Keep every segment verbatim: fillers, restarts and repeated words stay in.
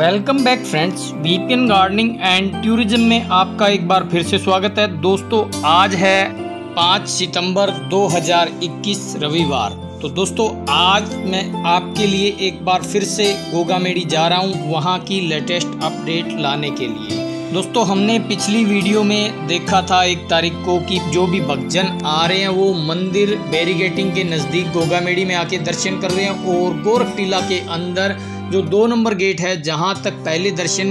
Welcome back friends, BPN gardening and tourism में आपका एक बार फिर से स्वागत है। दोस्तों आज है पाँच सितंबर दो हज़ार इक्कीस रविवार। तो दोस्तों आज मैं आपके लिए एक बार फिर से गोगामेडी जा रहा हूं, वहां की लेटेस्ट अपडेट लाने के लिए। दोस्तों हमने पिछली वीडियो में देखा था एक तारीख को कि जो भी भक्तजन आ रहे हैं वो मंदिर बैरिगेटिंग के नज़दीक गोगामेडी में आके दर्शन कर रहे हैं, और गोरख टीला के अंदर जो दो नंबर गेट है जहां तक पहले दर्शन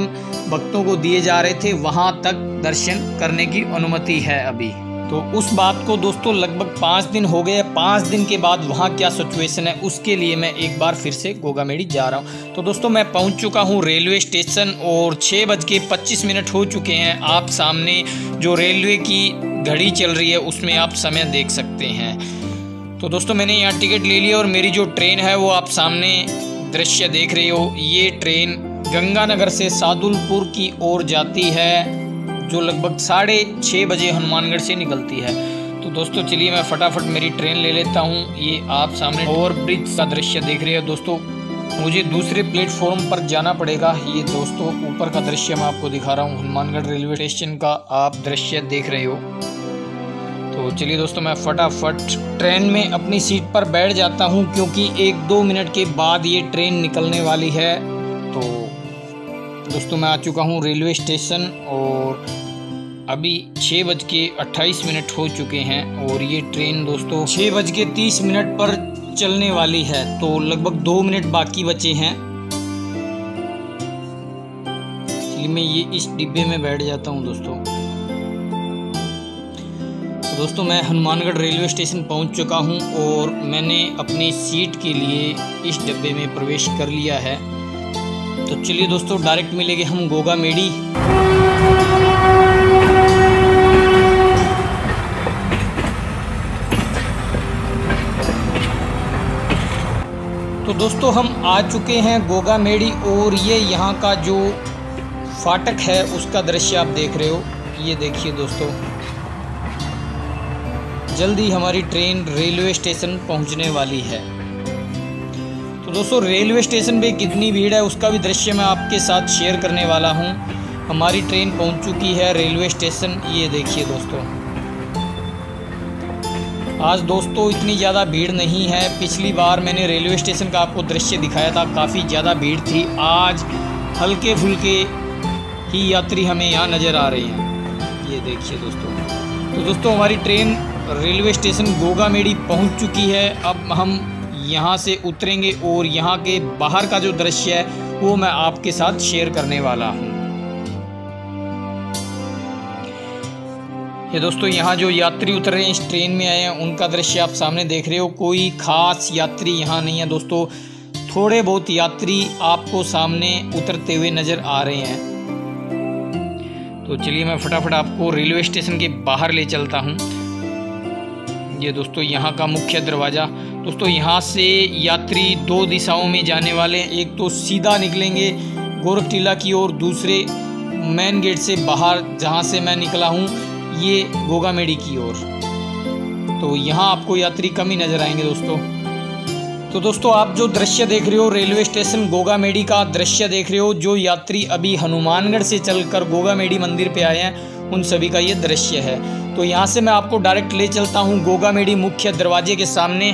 भक्तों को दिए जा रहे थे वहां तक दर्शन करने की अनुमति है अभी। तो उस बात को दोस्तों लगभग पाँच दिन हो गए। पाँच दिन के बाद वहाँ क्या सिचुएशन है उसके लिए मैं एक बार फिर से गोगामेडी जा रहा हूँ। तो दोस्तों मैं पहुँच चुका हूँ रेलवे स्टेशन और छः बज के पच्चीस मिनट हो चुके हैं। आप सामने जो रेलवे की घड़ी चल रही है उसमें आप समय देख सकते हैं। तो दोस्तों मैंने यहाँ टिकट ले लिया और मेरी जो ट्रेन है वो आप सामने दृश्य देख रहे हो। ये ट्रेन गंगानगर से सादुलपुर की ओर जाती है, जो लगभग साढ़े छः बजे हनुमानगढ़ से निकलती है। तो दोस्तों चलिए मैं फटाफट मेरी ट्रेन ले लेता हूँ। ये आप सामने ओवर ब्रिज का दृश्य देख रहे हो। दोस्तों मुझे दूसरे प्लेटफॉर्म पर जाना पड़ेगा। ये दोस्तों ऊपर का दृश्य मैं आपको दिखा रहा हूँ, हनुमानगढ़ रेलवे स्टेशन का आप दृश्य देख रहे हो। तो चलिए दोस्तों मैं फटाफट ट्रेन में अपनी सीट पर बैठ जाता हूँ, क्योंकि एक दो मिनट के बाद ये ट्रेन निकलने वाली है। तो दोस्तों मैं आ चुका हूँ रेलवे स्टेशन और अभी छः बज के अट्ठाईस मिनट हो चुके हैं, और ये ट्रेन दोस्तों छः बज के तीस मिनट पर चलने वाली है। तो लगभग दो मिनट बाकी बचे हैं। चलिए मैं ये इस डिब्बे में बैठ जाता हूँ। दोस्तों दोस्तों मैं हनुमानगढ़ रेलवे स्टेशन पहुँच चुका हूँ और मैंने अपनी सीट के लिए इस डिब्बे में प्रवेश कर लिया है। तो चलिए दोस्तों डायरेक्ट मिलेंगे हम गोगामेडी। तो दोस्तों हम आ चुके हैं गोगामेडी, और ये यहाँ का जो फाटक है उसका दृश्य आप देख रहे हो। ये देखिए दोस्तों, जल्दी हमारी ट्रेन रेलवे स्टेशन पहुँचने वाली है। तो दोस्तों रेलवे स्टेशन पे कितनी भीड़ है उसका भी दृश्य मैं आपके साथ शेयर करने वाला हूँ। हमारी ट्रेन पहुँच चुकी है रेलवे स्टेशन। ये देखिए दोस्तों, आज दोस्तों इतनी ज़्यादा भीड़ नहीं है। पिछली बार मैंने रेलवे स्टेशन का आपको दृश्य दिखाया था, काफ़ी ज़्यादा भीड़ थी। आज हल्के फुल्के ही यात्री हमें यहाँ नज़र आ रहे हैं। ये देखिए दोस्तों। तो दोस्तों हमारी ट्रेन रेलवे स्टेशन गोगामेडी पहुँच चुकी है। अब हम यहाँ से उतरेंगे और यहाँ के बाहर का जो दृश्य है वो मैं आपके साथ शेयर करने वाला हूँ। ये दोस्तों यहाँ जो यात्री उतर रहे हैं इस ट्रेन में आए हैं उनका दृश्य आप सामने देख रहे हो। कोई खास यात्री यहाँ नहीं है दोस्तों, थोड़े बहुत यात्री आपको सामने उतरते हुए नज़र आ रहे हैं। तो चलिए मैं फटाफट आपको रेलवे स्टेशन के बाहर ले चलता हूँ। ये दोस्तों यहाँ का मुख्य दरवाज़ा। दोस्तों यहाँ से यात्री दो दिशाओं में जाने वाले हैं, एक तो सीधा निकलेंगे गोरख टीला की ओर, दूसरे मेन गेट से बाहर जहाँ से मैं निकला हूँ ये गोगामेडी की ओर। तो यहाँ आपको यात्री कम ही नज़र आएंगे दोस्तों। तो दोस्तों आप जो दृश्य देख रहे हो रेलवे स्टेशन गोगामेडी का दृश्य देख रहे हो, जो यात्री अभी हनुमानगढ़ से चलकर गोगामेडी मंदिर पर आए हैं उन सभी का ये दृश्य है। तो यहाँ से मैं आपको डायरेक्ट ले चलता हूँ गोगामेडी मुख्य दरवाजे के सामने।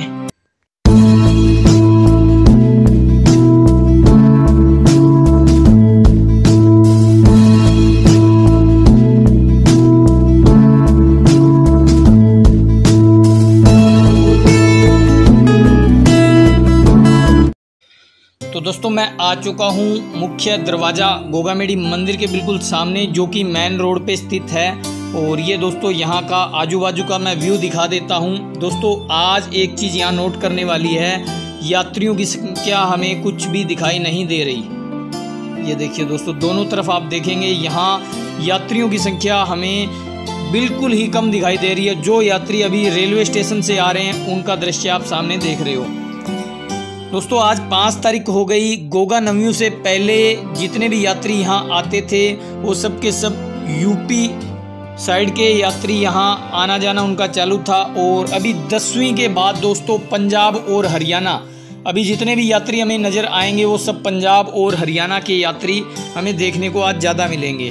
तो दोस्तों मैं आ चुका हूँ मुख्य दरवाज़ा गोगामेडी मंदिर के बिल्कुल सामने, जो कि मेन रोड पे स्थित है। और ये दोस्तों यहाँ का आजू बाजू का मैं व्यू दिखा देता हूँ। दोस्तों आज एक चीज़ यहाँ नोट करने वाली है, यात्रियों की संख्या हमें कुछ भी दिखाई नहीं दे रही। ये देखिए दोस्तों, दोनों तरफ आप देखेंगे यहाँ यात्रियों की संख्या हमें बिल्कुल ही कम दिखाई दे रही है। जो यात्री अभी रेलवे स्टेशन से आ रहे हैं उनका दृश्य आप सामने देख रहे हो। दोस्तों आज पाँच तारीख हो गई, गोगा नवमी से पहले जितने भी यात्री यहाँ आते थे वो सब के सब यूपी साइड के यात्री यहाँ आना जाना उनका चालू था। और अभी दसवीं के बाद दोस्तों पंजाब और हरियाणा अभी जितने भी यात्री हमें नज़र आएंगे वो सब पंजाब और हरियाणा के यात्री हमें देखने को आज ज़्यादा मिलेंगे।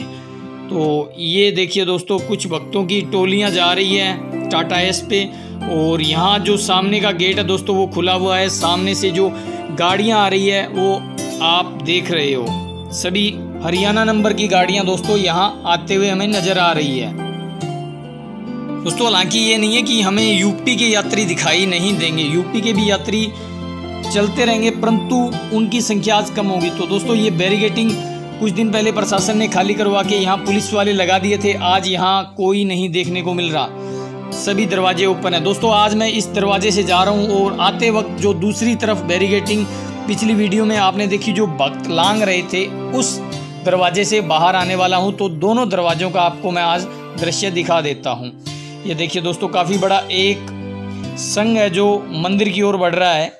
तो ये देखिए दोस्तों, कुछ भक्तों की टोलियाँ जा रही हैं टाटा एस पे, और यहाँ जो सामने का गेट है दोस्तों वो खुला हुआ है। सामने से जो गाड़ियाँ आ रही है वो आप देख रहे हो, सभी हरियाणा नंबर की गाड़ियाँ दोस्तों यहाँ आते हुए हमें नज़र आ रही है दोस्तों। हालांकि ये नहीं है कि हमें यूपी के यात्री दिखाई नहीं देंगे, यूपी के भी यात्री चलते रहेंगे, परंतु उनकी संख्या आज कम होगी। तो दोस्तों ये बैरिकेडिंग कुछ दिन पहले प्रशासन ने खाली करवा के यहाँ पुलिस वाले लगा दिए थे, आज यहाँ कोई नहीं देखने को मिल रहा, सभी दरवाजे ओपन है दोस्तों। आज मैं इस दरवाजे से जा रहा हूँ और आते वक्त जो दूसरी तरफ बैरिकेडिंग पिछली वीडियो में आपने देखी जो भक्त लांग रहे थे, उस दरवाजे से बाहर आने वाला हूँ। तो दोनों दरवाजों का आपको मैं आज दृश्य दिखा देता हूँ। ये देखिए दोस्तों, काफ़ी बड़ा एक संघ है जो मंदिर की ओर बढ़ रहा है,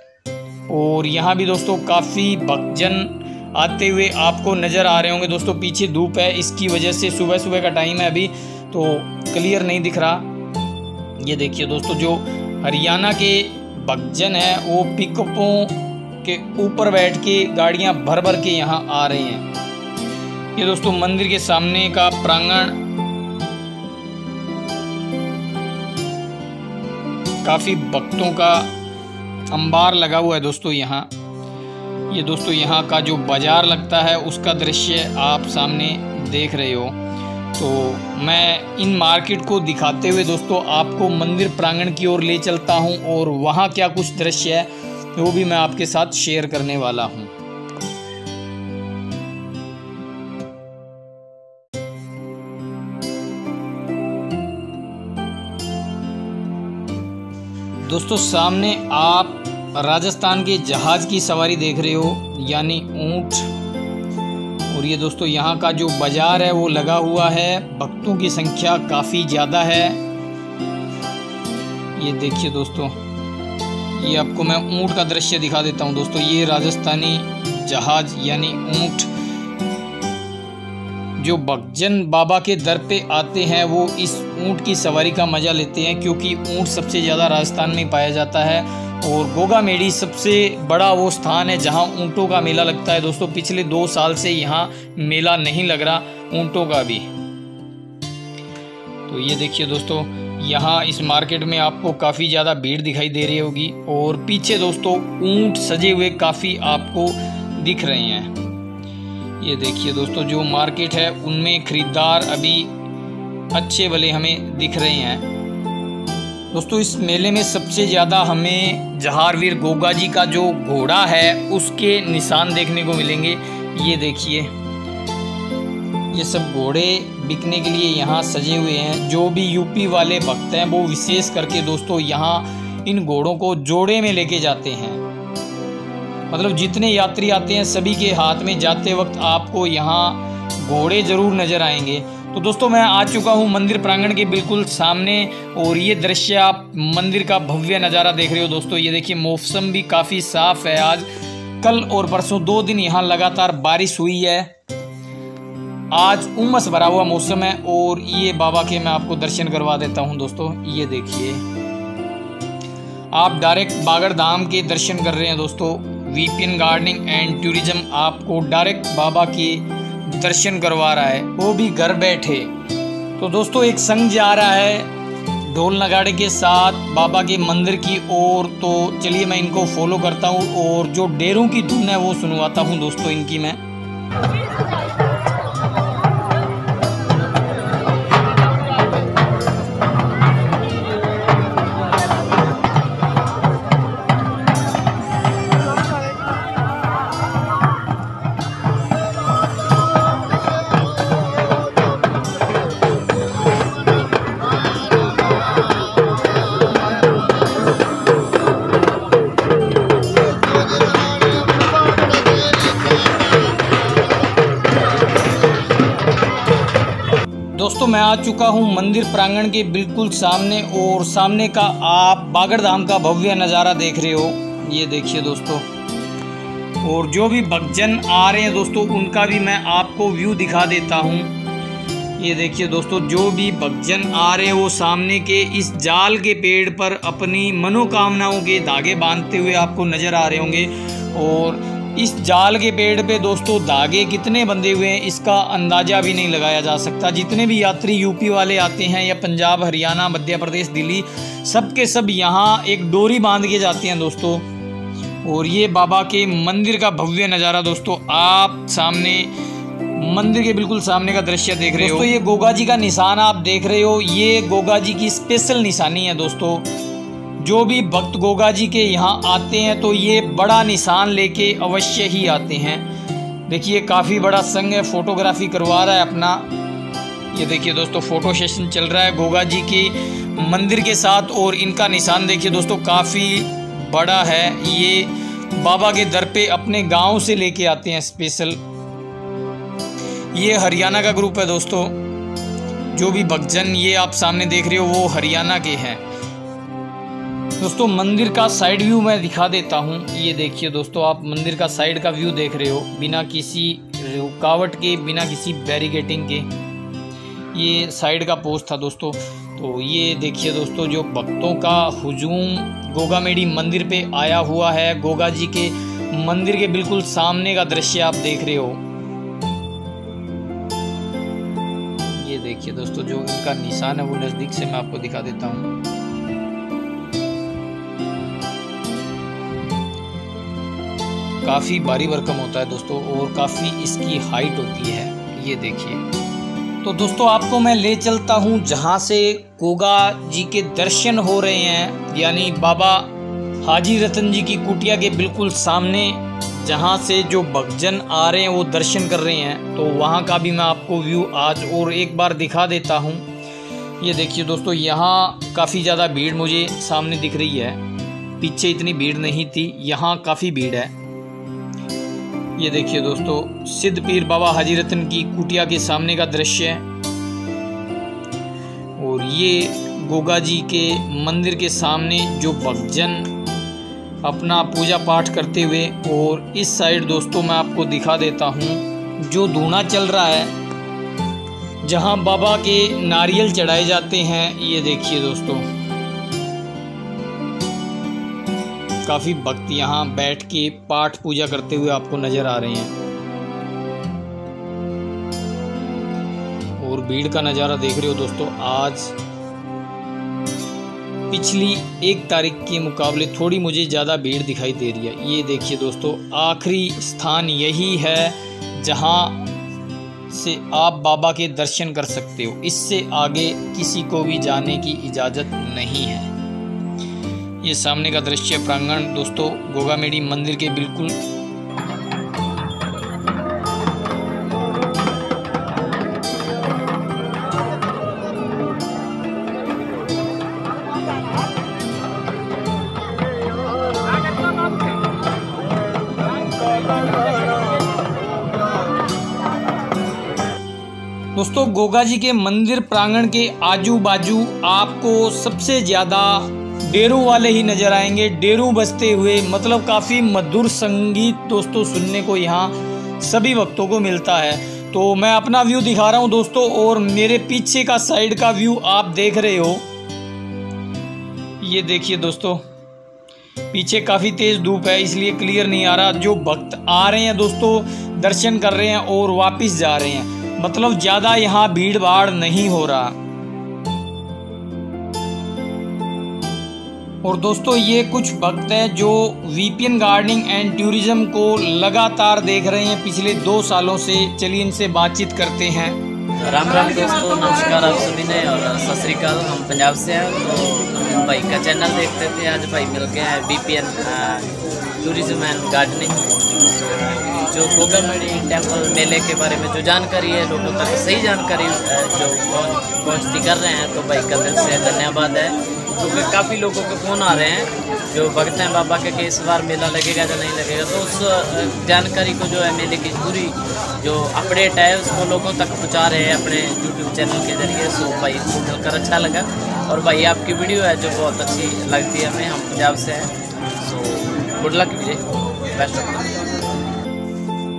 और यहाँ भी दोस्तों काफ़ी भक्तजन आते हुए आपको नज़र आ रहे होंगे दोस्तों। पीछे धूप है, इसकी वजह से सुबह सुबह का टाइम है, अभी तो क्लियर नहीं दिख रहा। ये देखिए दोस्तों, जो हरियाणा के भक्तजन हैं वो पिकअपों के ऊपर बैठ के गाड़ियाँ भर भर के यहाँ आ रहे हैं। ये दोस्तों मंदिर के सामने का प्रांगण काफ़ी भक्तों का अंबार लगा हुआ है दोस्तों यहाँ। ये दोस्तों यहाँ का जो बाज़ार लगता है उसका दृश्य आप सामने देख रहे हो। तो मैं इन मार्केट को दिखाते हुए दोस्तों आपको मंदिर प्रांगण की ओर ले चलता हूँ, और वहाँ क्या कुछ दृश्य है वो भी मैं आपके साथ शेयर करने वाला हूँ। दोस्तों सामने आप राजस्थान के जहाज़ की सवारी देख रहे हो, यानी ऊंट। और ये दोस्तों यहाँ का जो बाज़ार है वो लगा हुआ है, भक्तों की संख्या काफ़ी ज़्यादा है। ये देखिए दोस्तों, ये आपको मैं ऊंट का दृश्य दिखा देता हूँ दोस्तों। ये राजस्थानी जहाज यानी ऊंट, जो भक्तजन बाबा के दर पे आते हैं वो इस ऊँट की सवारी का मज़ा लेते हैं, क्योंकि ऊँट सबसे ज़्यादा राजस्थान में पाया जाता है। और गोगामेडी सबसे बड़ा वो स्थान है जहाँ ऊँटों का मेला लगता है दोस्तों। पिछले दो साल से यहाँ मेला नहीं लग रहा ऊँटों का भी। तो ये देखिए दोस्तों, यहाँ इस मार्केट में आपको काफ़ी ज़्यादा भीड़ दिखाई दे रही होगी, और पीछे दोस्तों ऊँट सजे हुए काफ़ी आपको दिख रहे हैं। ये देखिए दोस्तों, जो मार्केट है उनमें खरीदार अभी अच्छे भले हमें दिख रहे हैं दोस्तों। इस मेले में सबसे ज़्यादा हमें जहारवीर गोगाजी का जो घोड़ा है उसके निशान देखने को मिलेंगे। ये देखिए, ये सब घोड़े बिकने के लिए यहाँ सजे हुए हैं। जो भी यूपी वाले भक्त हैं वो विशेष करके दोस्तों यहाँ इन घोड़ों को जोड़े में लेके जाते हैं, मतलब जितने यात्री आते हैं सभी के हाथ में जाते वक्त आपको यहाँ घोड़े ज़रूर नज़र आएंगे। तो दोस्तों मैं आ चुका हूँ मंदिर प्रांगण के बिल्कुल सामने, और ये दृश्य आप मंदिर का भव्य नज़ारा देख रहे हो दोस्तों। ये देखिए, मौसम भी काफ़ी साफ़ है आज। कल और परसों दो दिन यहाँ लगातार बारिश हुई है, आज उमस भरा हुआ मौसम है। और ये बाबा के मैं आपको दर्शन करवा देता हूँ दोस्तों। ये देखिए, आप डायरेक्ट बागड़ धाम के दर्शन कर रहे हैं दोस्तों। बीपीएन गार्डनिंग एंड टूरिज्म आपको डायरेक्ट बाबा के दर्शन करवा रहा है, वो भी घर बैठे। तो दोस्तों एक संघ जा रहा है ढोल नगाड़े के साथ बाबा के मंदिर की ओर, तो चलिए मैं इनको फॉलो करता हूँ और जो डेरों की धुन है वो सुनवाता हूँ दोस्तों इनकी मैं। दोस्तों मैं आ चुका हूँ मंदिर प्रांगण के बिल्कुल सामने, और सामने का आप बागड़ धाम का भव्य नज़ारा देख रहे हो। ये देखिए दोस्तों, और जो भी भक्तजन आ रहे हैं दोस्तों उनका भी मैं आपको व्यू दिखा देता हूँ। ये देखिए दोस्तों, जो भी भक्तजन आ रहे हैं वो सामने के इस जाल के पेड़ पर अपनी मनोकामनाओं के धागे बांधते हुए आपको नज़र आ रहे होंगे। और इस जाल के पेड़ पे दोस्तों धागे कितने बंधे हुए हैं इसका अंदाज़ा भी नहीं लगाया जा सकता। जितने भी यात्री यूपी वाले आते हैं या पंजाब, हरियाणा, मध्य प्रदेश, दिल्ली, सब के सब यहाँ एक डोरी बांध के जाते हैं दोस्तों। और ये बाबा के मंदिर का भव्य नज़ारा दोस्तों, आप सामने मंदिर के बिल्कुल सामने का दृश्य देख रहे हो। दोस्तों ये गोगा जी का निशान आप देख रहे हो, ये गोगा जी की स्पेशल निशानी है दोस्तों। जो भी भक्त गोगा जी के यहाँ आते हैं तो ये बड़ा निशान लेके अवश्य ही आते हैं। देखिए काफ़ी बड़ा संघ है, फोटोग्राफी करवा रहा है अपना। ये देखिए दोस्तों फोटो सेशन चल रहा है गोगा जी के मंदिर के साथ। और इनका निशान देखिए दोस्तों काफ़ी बड़ा है, ये बाबा के दर पे अपने गाँव से लेके आते हैं स्पेशल। ये हरियाणा का ग्रुप है दोस्तों, जो भी भक्तजन ये आप सामने देख रहे हो वो हरियाणा के हैं दोस्तों। मंदिर का साइड व्यू मैं दिखा देता हूँ। ये देखिए दोस्तों, आप मंदिर का साइड का व्यू देख रहे हो, बिना किसी रुकावट के, बिना किसी बैरिकेडिंग के। ये साइड का पोस्ट था दोस्तों। तो ये देखिए दोस्तों, जो भक्तों का हुजूम गोगामेडी मंदिर पे आया हुआ है। गोगा जी के मंदिर के बिल्कुल सामने का दृश्य आप देख रहे हो। ये देखिए दोस्तों, जो इनका निशान है वो नजदीक से मैं आपको दिखा देता हूँ। काफी भारी भरकम होता है दोस्तों, और काफी इसकी हाइट होती है। ये देखिए तो दोस्तों, आपको मैं ले चलता हूँ जहाँ से गोगा जी के दर्शन हो रहे हैं, यानी बाबा हाजी रतन जी की कुटिया के बिल्कुल सामने, जहाँ से जो भक्तजन आ रहे हैं वो दर्शन कर रहे हैं। तो वहाँ का भी मैं आपको व्यू आज और एक बार दिखा देता हूँ। ये देखिए दोस्तों, यहाँ काफ़ी ज़्यादा भीड़ मुझे सामने दिख रही है, पीछे इतनी भीड़ नहीं थी, यहाँ काफ़ी भीड़ है। ये देखिए दोस्तों, सिद्ध पीर बाबा हाजीरतन की कुटिया के सामने का दृश्य है। और ये गोगा जी के मंदिर के सामने जो भक्तजन अपना पूजा पाठ करते हुए। और इस साइड दोस्तों मैं आपको दिखा देता हूँ जो धूना चल रहा है, जहाँ बाबा के नारियल चढ़ाए जाते हैं। ये देखिए दोस्तों, काफ़ी भक्त यहाँ बैठ के पाठ पूजा करते हुए आपको नज़र आ रहे हैं। और भीड़ का नज़ारा देख रहे हो दोस्तों, आज पिछली एक तारीख के मुकाबले थोड़ी मुझे ज़्यादा भीड़ दिखाई दे रही है। ये देखिए दोस्तों, आखिरी स्थान यही है जहाँ से आप बाबा के दर्शन कर सकते हो, इससे आगे किसी को भी जाने की इजाज़त नहीं है। ये सामने का दृश्य प्रांगण दोस्तों, गोगामेडी मंदिर के बिल्कुल। दोस्तों गोगा जी के मंदिर प्रांगण के आजू बाजू आपको सबसे ज़्यादा डेरू वाले ही नज़र आएंगे, डेरू बजते हुए, मतलब काफ़ी मधुर संगीत दोस्तों सुनने को यहाँ सभी भक्तों को मिलता है। तो मैं अपना व्यू दिखा रहा हूँ दोस्तों, और मेरे पीछे का साइड का व्यू आप देख रहे हो। ये देखिए दोस्तों, पीछे काफ़ी तेज़ धूप है इसलिए क्लियर नहीं आ रहा। जो भक्त आ रहे हैं दोस्तों, दर्शन कर रहे हैं और वापस जा रहे हैं, मतलब ज्यादा यहाँ भीड़ भाड़ नहीं हो रहा। और दोस्तों ये कुछ भक्त हैं जो बीपीएन गार्डनिंग एंड टूरिज्म को लगातार देख रहे हैं पिछले दो सालों से। चलिए इनसे बातचीत करते हैं। राम राम दोस्तों, नमस्कार आप सभी ने, और सत श्री अकाल। हम पंजाब से हैं, तो भाई का चैनल देखते थे, आज भाई मिल गया है बीपीएन टूरिज्म एंड गार्डनिंग। जो गोगामेडी टेम्पल मेले के बारे में जो जानकारी है, लोगों तक सही जानकारी जो पहुँचती कर रहे हैं, तो भाई का दिल से धन्यवाद है। क्योंकि तो काफ़ी लोगों के फ़ोन आ रहे हैं जो भक्त हैं बाबा के कि इस बार मेला लगेगा या नहीं लगेगा, तो उस जानकारी को जो है मेले की पूरी जो अपडेट है उसको लोगों तक पहुँचा रहे हैं अपने यूट्यूब चैनल के जरिए। सो भाई को मिलकर अच्छा लगा, और भाई आपकी वीडियो है जो बहुत अच्छी लगती है हमें। हम पंजाब से हैं, so good luck Vijay, best of luck.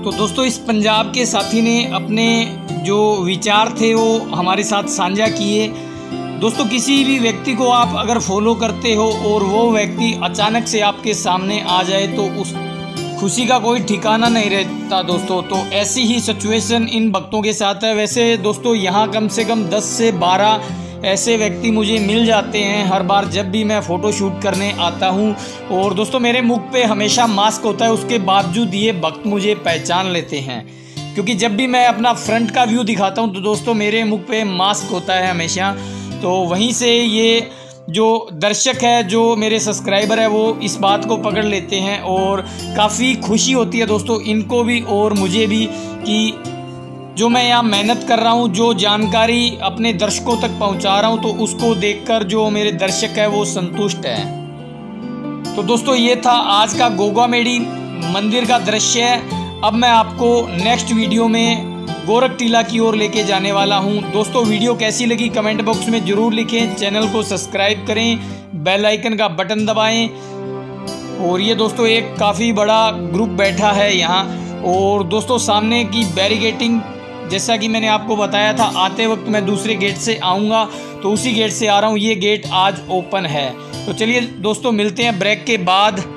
तो दोस्तों इस पंजाब के साथी ने अपने जो विचार थे वो हमारे साथ साझा किए। दोस्तों किसी भी व्यक्ति को आप अगर फॉलो करते हो और वो व्यक्ति अचानक से आपके सामने आ जाए तो उस खुशी का कोई ठिकाना नहीं रहता दोस्तों। तो ऐसी ही सिचुएशन इन भक्तों के साथ है। वैसे दोस्तों यहाँ कम से कम दस से बारह ऐसे व्यक्ति मुझे मिल जाते हैं हर बार जब भी मैं फ़ोटोशूट करने आता हूं। और दोस्तों मेरे मुख पे हमेशा मास्क होता है, उसके बावजूद ये भक्त मुझे पहचान लेते हैं, क्योंकि जब भी मैं अपना फ्रंट का व्यू दिखाता हूं तो दोस्तों मेरे मुख पे मास्क होता है हमेशा। तो वहीं से ये जो दर्शक है, जो मेरे सब्सक्राइबर है, वो इस बात को पकड़ लेते हैं और काफ़ी खुशी होती है दोस्तों इनको भी और मुझे भी कि जो मैं यहाँ मेहनत कर रहा हूँ, जो जानकारी अपने दर्शकों तक पहुँचा रहा हूँ, तो उसको देखकर जो मेरे दर्शक है वो संतुष्ट है। तो दोस्तों ये था आज का गोगामेडी मंदिर का दृश्य। अब मैं आपको नेक्स्ट वीडियो में गोरख टीला की ओर लेके जाने वाला हूँ। दोस्तों वीडियो कैसी लगी कमेंट बॉक्स में ज़रूर लिखें, चैनल को सब्सक्राइब करें, बेल आइकन का बटन दबाएँ। और ये दोस्तों एक काफ़ी बड़ा ग्रुप बैठा है यहाँ। और दोस्तों सामने की बैरिकेटिंग, जैसा कि मैंने आपको बताया था, आते वक्त मैं दूसरे गेट से आऊँगा तो उसी गेट से आ रहा हूँ, ये गेट आज ओपन है। तो चलिए दोस्तों मिलते हैं ब्रेक के बाद।